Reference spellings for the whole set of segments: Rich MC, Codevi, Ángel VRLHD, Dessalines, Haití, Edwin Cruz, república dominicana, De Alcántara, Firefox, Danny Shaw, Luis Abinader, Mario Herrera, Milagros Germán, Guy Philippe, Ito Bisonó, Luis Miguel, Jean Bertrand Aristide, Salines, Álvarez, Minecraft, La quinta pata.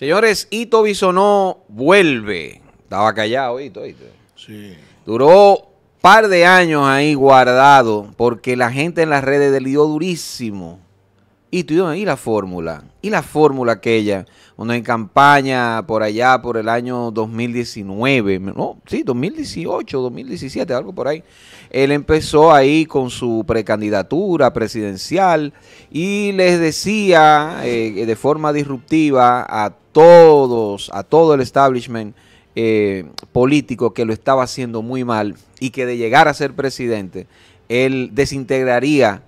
Señores, Ito Bisonó vuelve. Estaba callado, Ito. Sí. Duró un par de años ahí guardado porque la gente en las redes le dio durísimo. Y la fórmula. Y la fórmula aquella, cuando en campaña por allá, por el año 2019, no, sí, 2018, 2017, algo por ahí. Él empezó ahí con su precandidatura presidencial y les decía de forma disruptiva a todo el establishment político que lo estaba haciendo muy mal y que de llegar a ser presidente, él desintegraría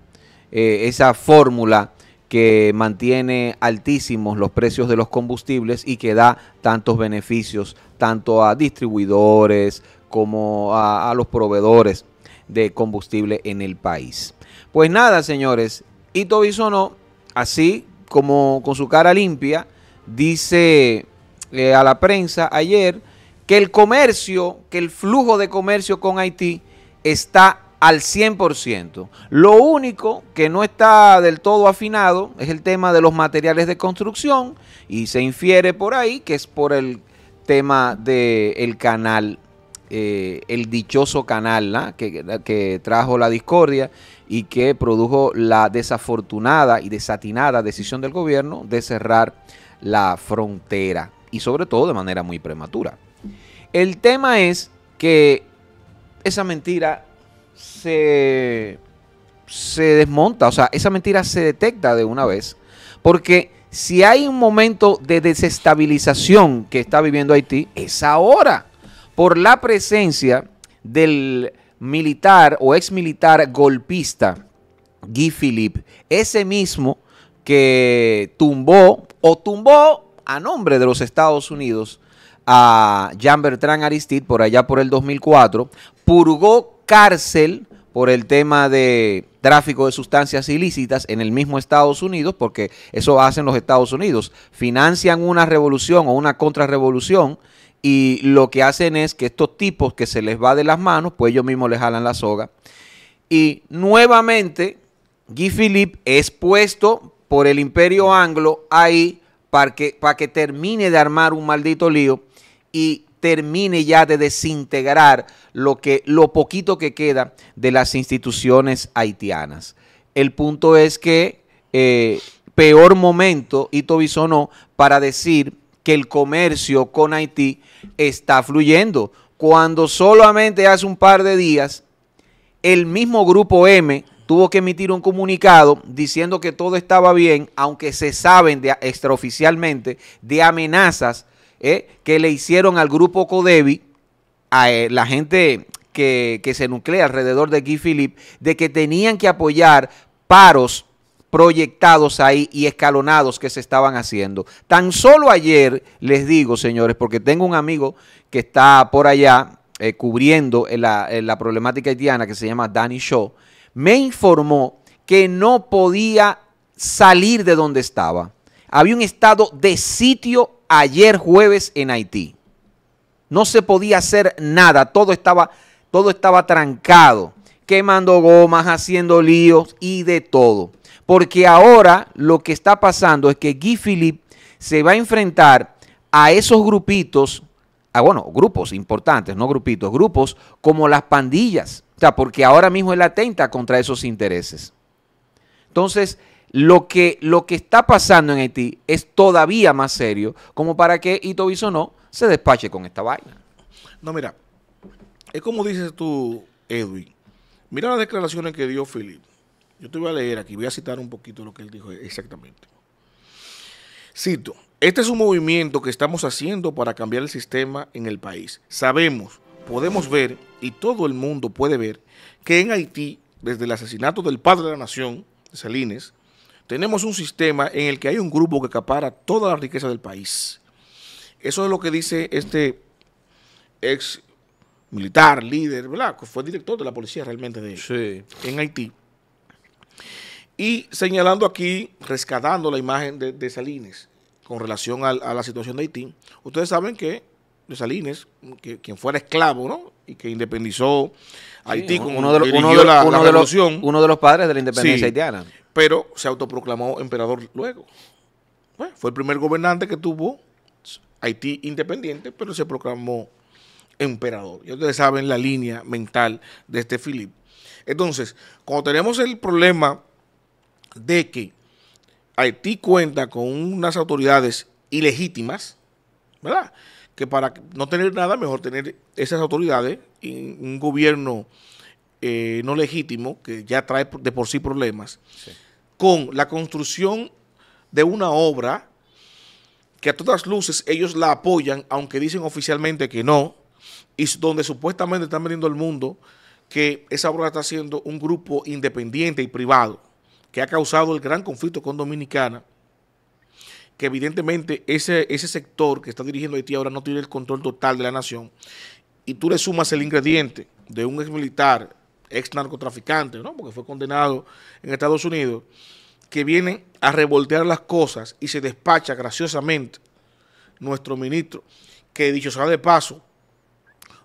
esa fórmula que mantiene altísimos los precios de los combustibles y que da tantos beneficios tanto a distribuidores como a los proveedores de combustible en el país. Pues nada, señores, Ito Bisonó, así como con su cara limpia, dice a la prensa ayer que el comercio, que el flujo de comercio con Haití está al 100%. Lo único que no está del todo afinado es el tema de los materiales de construcción y se infiere por ahí que es por el tema del canal, el dichoso canal, ¿no? que trajo la discordia y que produjo la desafortunada y desatinada decisión del gobierno de cerrar la frontera y sobre todo de manera muy prematura. El tema es que esa mentira se desmonta, o sea, esa mentira se detecta de una vez, porque si hay un momento de desestabilización que está viviendo Haití, es ahora, por la presencia del militar o ex militar golpista Guy Philippe, ese mismo que tumbó a nombre de los Estados Unidos a Jean Bertrand Aristide por allá por el 2004, purgó cárcel por el tema de tráfico de sustancias ilícitas en el mismo Estados Unidos, porque eso hacen los Estados Unidos, financian una revolución o una contrarrevolución y lo que hacen es que estos tipos que se les va de las manos, pues ellos mismos les jalan la soga. Y nuevamente Guy Philippe es puesto por el imperio anglo ahí para que termine de armar un maldito lío y termine ya de desintegrar lo poquito que queda de las instituciones haitianas. El punto es que peor momento Ito Bisonó para decir que el comercio con Haití está fluyendo, cuando solamente hace un par de días el mismo Grupo M tuvo que emitir un comunicado diciendo que todo estaba bien, aunque se saben extraoficialmente de amenazas que le hicieron al grupo Codevi, a la gente que se nuclea alrededor de Guy Philippe, de que tenían que apoyar paros proyectados ahí y escalonados que se estaban haciendo. Tan solo ayer, les digo, señores, porque tengo un amigo que está por allá cubriendo en la problemática haitiana, que se llama Danny Shaw, me informó que no podía salir de donde estaba. Había un estado de sitio ayer jueves en Haití. No se podía hacer nada, todo estaba trancado, quemando gomas, haciendo líos y de todo. Porque ahora lo que está pasando es que Guy Philippe se va a enfrentar a esos grupitos, grupos importantes, no grupitos, grupos como las pandillas, o sea, porque ahora mismo él atenta contra esos intereses. Entonces, lo que está pasando en Haití es todavía más serio como para que Ito Bisonó se despache con esta vaina. No, mira, es como dices tú, Edwin. Mira las declaraciones que dio Philippe. Yo te voy a leer aquí, voy a citar un poquito lo que él dijo exactamente. Cito: este es un movimiento que estamos haciendo para cambiar el sistema en el país. Sabemos, podemos ver, y todo el mundo puede ver, que en Haití, desde el asesinato del padre de la nación, Salines, tenemos un sistema en el que hay un grupo que acapara toda la riqueza del país. Eso es lo que dice este ex militar, líder, ¿verdad? Que fue director de la policía realmente de sí, en Haití. Y señalando aquí, rescatando la imagen de Salines con relación a la situación de Haití. Ustedes saben que Dessalines, quien fuera esclavo, ¿no? Y que independizó Haití, sí, uno de los padres de la independencia, sí, haitiana. Pero se autoproclamó emperador luego. Bueno, fue el primer gobernante que tuvo Haití independiente, pero se proclamó emperador. Y ustedes saben la línea mental de este Philippe. Entonces, cuando tenemos el problema de que Haití cuenta con unas autoridades ilegítimas, ¿verdad? Que para no tener nada, mejor tener esas autoridades y un gobierno no legítimo, que ya trae de por sí problemas, sí, con la construcción de una obra que a todas luces ellos la apoyan, aunque dicen oficialmente que no, y donde supuestamente están vendiendo al mundo que esa obra está haciendo un grupo independiente y privado, que ha causado el gran conflicto con Dominicana, que evidentemente ese sector que está dirigiendo Haití ahora no tiene el control total de la nación, y tú le sumas el ingrediente de un ex militar, ex narcotraficante, ¿no? Porque fue condenado en Estados Unidos, que viene a revoltear las cosas y se despacha graciosamente nuestro ministro, que dicho sea de paso,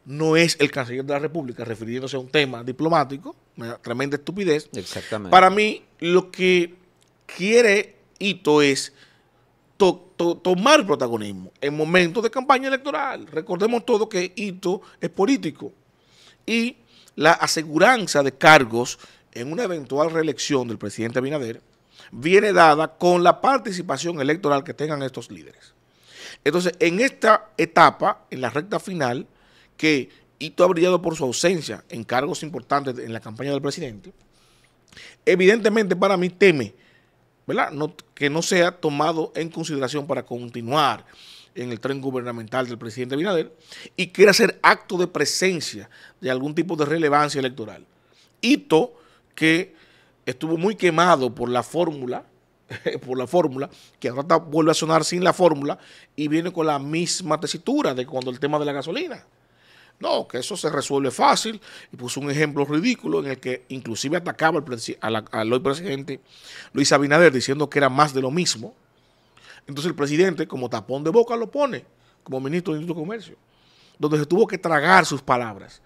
no es el canciller de la República, refiriéndose a un tema diplomático, una tremenda estupidez. Exactamente. Para mí, lo que quiere Ito es tomar protagonismo en momentos de campaña electoral. Recordemos todo que Ito es político y la aseguranza de cargos en una eventual reelección del presidente Abinader viene dada con la participación electoral que tengan estos líderes. Entonces, en esta etapa, en la recta final, que Ito ha brillado por su ausencia en cargos importantes en la campaña del presidente, evidentemente para mí teme, ¿verdad?, que no sea tomado en consideración para continuar en el tren gubernamental del presidente Abinader y quiere hacer acto de presencia de algún tipo de relevancia electoral. Ito, que estuvo muy quemado por la fórmula, que ahora vuelve a sonar sin la fórmula y viene con la misma tesitura de cuando el tema de la gasolina. No, que eso se resuelve fácil, y puso un ejemplo ridículo en el que inclusive atacaba al hoy presidente Luis Abinader, diciendo que era más de lo mismo. Entonces el presidente, como tapón de boca, lo pone como ministro de Industria y Comercio, donde se tuvo que tragar sus palabras.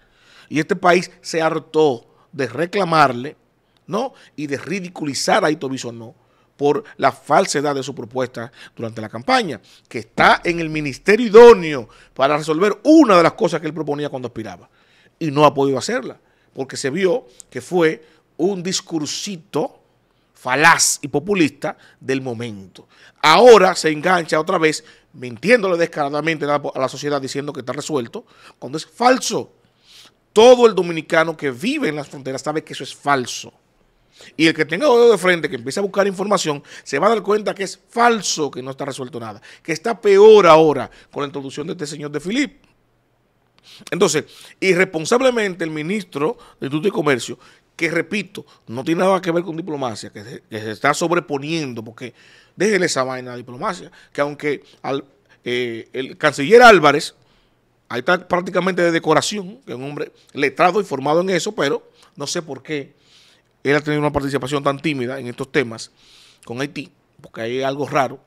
Y este país se hartó de reclamarle, ¿no?, y de ridiculizar a Ito Bisonó por la falsedad de su propuesta durante la campaña, que está en el ministerio idóneo para resolver una de las cosas que él proponía cuando aspiraba, y no ha podido hacerla, porque se vio que fue un discursito falaz y populista del momento. Ahora se engancha otra vez, mintiéndole descaradamente a la sociedad, diciendo que está resuelto, cuando es falso. Todo el dominicano que vive en las fronteras sabe que eso es falso. Y el que tenga dedo de frente, que empiece a buscar información, se va a dar cuenta que es falso, que no está resuelto nada, que está peor ahora con la introducción de este señor de Philippe. Entonces, irresponsablemente el ministro de Industria y Comercio, que repito, no tiene nada que ver con diplomacia, que se está sobreponiendo, porque déjele esa vaina de diplomacia, que aunque el canciller Álvarez, ahí está prácticamente de decoración, que es un hombre letrado y formado en eso, pero no sé por qué él ha tenido una participación tan tímida en estos temas con Haití, porque hay algo raro,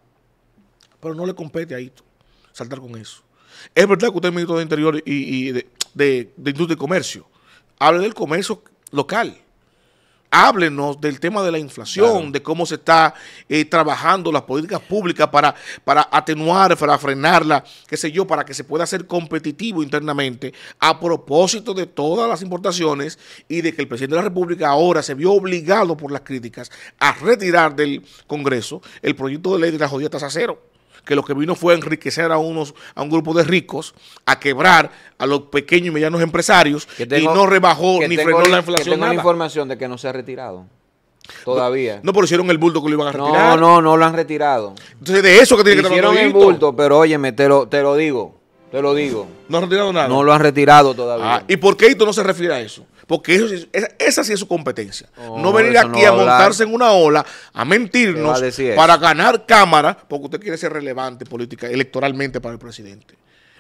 pero no le compete a Ito saltar con eso. Es verdad que usted es ministro de Interior y de Industria y Comercio. Hable del comercio local. Háblenos del tema de la inflación, claro, de cómo se está trabajando las políticas públicas para atenuar, para frenarla, qué sé yo, para que se pueda ser competitivo internamente a propósito de todas las importaciones y de que el presidente de la República ahora se vio obligado por las críticas a retirar del Congreso el proyecto de ley de la jodida tasa cero, que lo que vino fue a enriquecer a un grupo de ricos, a quebrar a los pequeños y medianos empresarios, y no rebajó ni frenó la inflación. Tengo la información de que no se ha retirado todavía. No, pero hicieron el bulto que lo iban a retirar. No lo han retirado. Entonces, de eso que tiene que tratar. Hicieron el bulto, pero óyeme, te lo digo. No han retirado nada. No lo han retirado todavía. Ah, ¿y por qué Ito no se refiere a eso? Porque esa sí es su competencia. No venir aquí no a montarse en una ola, a mentirnos para ganar cámara, porque usted quiere ser relevante política electoralmente para el presidente.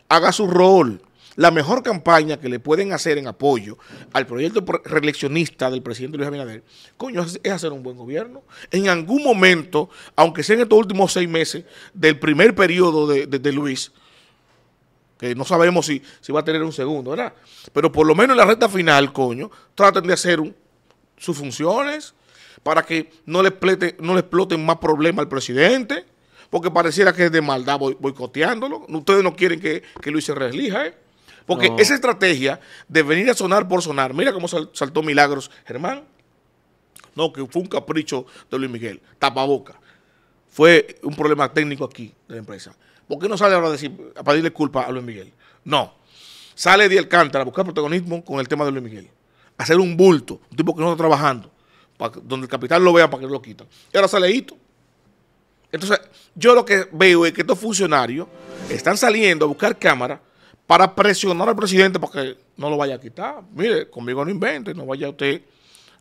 Haga su rol. La mejor campaña que le pueden hacer en apoyo al proyecto reeleccionista del presidente Luis Abinader, coño, es hacer un buen gobierno. En algún momento, aunque sea en estos últimos 6 meses del primer periodo de Luis, que no sabemos si va a tener un segundo, ¿verdad? Pero por lo menos en la recta final, coño, traten de hacer sus funciones para que no le exploten más problemas al presidente, porque pareciera que es de maldad boicoteándolo. Ustedes no quieren que Luis se reelija, ¿eh? Porque no. Esa estrategia de venir a sonar por sonar, mira cómo saltó Milagros Germán. No, que fue un capricho de Luis Miguel, tapaboca. Fue un problema técnico aquí de la empresa. ¿Por qué no sale ahora a pedirle culpa a Luis Miguel? No. Sale De Alcántara a buscar protagonismo con el tema de Luis Miguel. Hacer un bulto, un tipo que no está trabajando, donde el capital lo vea para que lo quitan. Y ahora sale Ito. Entonces, yo lo que veo es que estos funcionarios están saliendo a buscar cámara para presionar al presidente para que no lo vaya a quitar. Mire, conmigo no invente, no vaya usted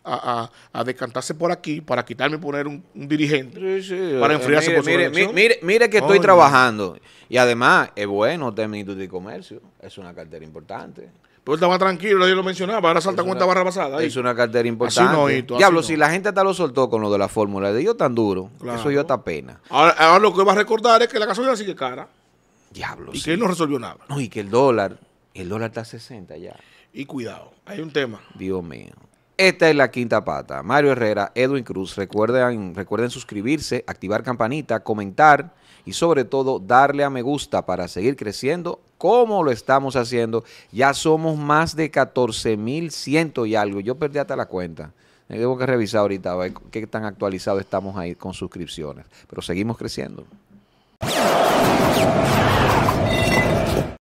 a decantarse por aquí para quitarme y poner un dirigente, sí, para enfriarse por su elección. Mire que estoy trabajando. Y además, es bueno términos de comercio. Es una cartera importante. Pero estaba tranquilo, yo lo mencionaba, ahora salta cuenta barra basada. Es una cartera importante. No, Ito, diablo, no. Si la gente hasta lo soltó con lo de la fórmula, de yo tan duro, claro. Eso yo hasta pena. Ahora lo que va a recordar es que la gasolina sigue cara. Diablo. Y sí, que él no resolvió nada. No, y que el dólar está a 60 ya. Y cuidado, hay un tema. Dios mío. Esta es La Quinta Pata. Mario Herrera, Edwin Cruz. Recuerden suscribirse, activar campanita, comentar y sobre todo darle a me gusta para seguir creciendo como lo estamos haciendo. Ya somos más de 14.100 y algo. Yo perdí hasta la cuenta. Tengo que revisar ahorita a ver qué tan actualizado estamos ahí con suscripciones. Pero seguimos creciendo.